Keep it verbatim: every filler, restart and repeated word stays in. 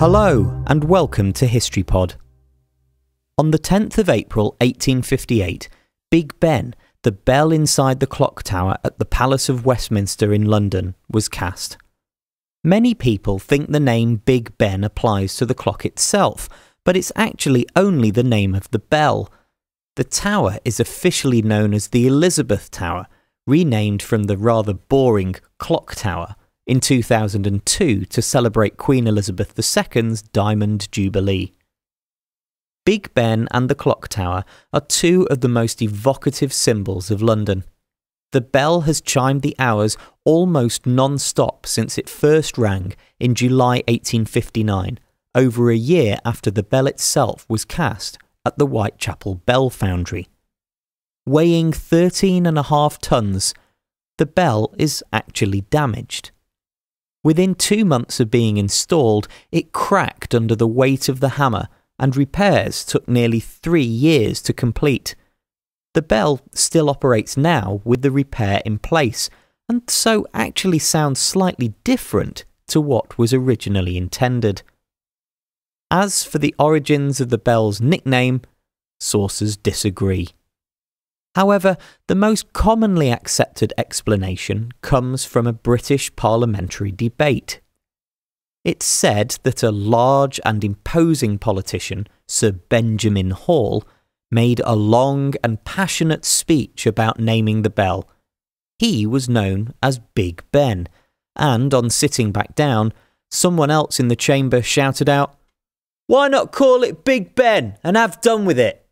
Hello and welcome to HistoryPod. On the tenth of April eighteen fifty-eight, Big Ben, the bell inside the clock tower at the Palace of Westminster in London, was cast. Many people think the name Big Ben applies to the clock itself, but it's actually only the name of the bell. The tower is officially known as the Elizabeth Tower, renamed from the rather boring Clock Tower in two thousand two to celebrate Queen Elizabeth the Second's Diamond Jubilee. Big Ben and the Clock Tower are two of the most evocative symbols of London. The bell has chimed the hours almost non-stop since it first rang in July eighteen fifty-nine, over a year after the bell itself was cast at the Whitechapel Bell Foundry. Weighing thirteen and a half tons, the bell is actually damaged. Within two months of being installed, it cracked under the weight of the hammer, and repairs took nearly three years to complete. The bell still operates now with the repair in place, and so actually sounds slightly different to what was originally intended. As for the origins of the bell's nickname, sources disagree. However, the most commonly accepted explanation comes from a British parliamentary debate. It's said that a large and imposing politician, Sir Benjamin Hall, made a long and passionate speech about naming the bell. He was known as Big Ben, and on sitting back down, someone else in the chamber shouted out, "Why not call it Big Ben and have done with it?"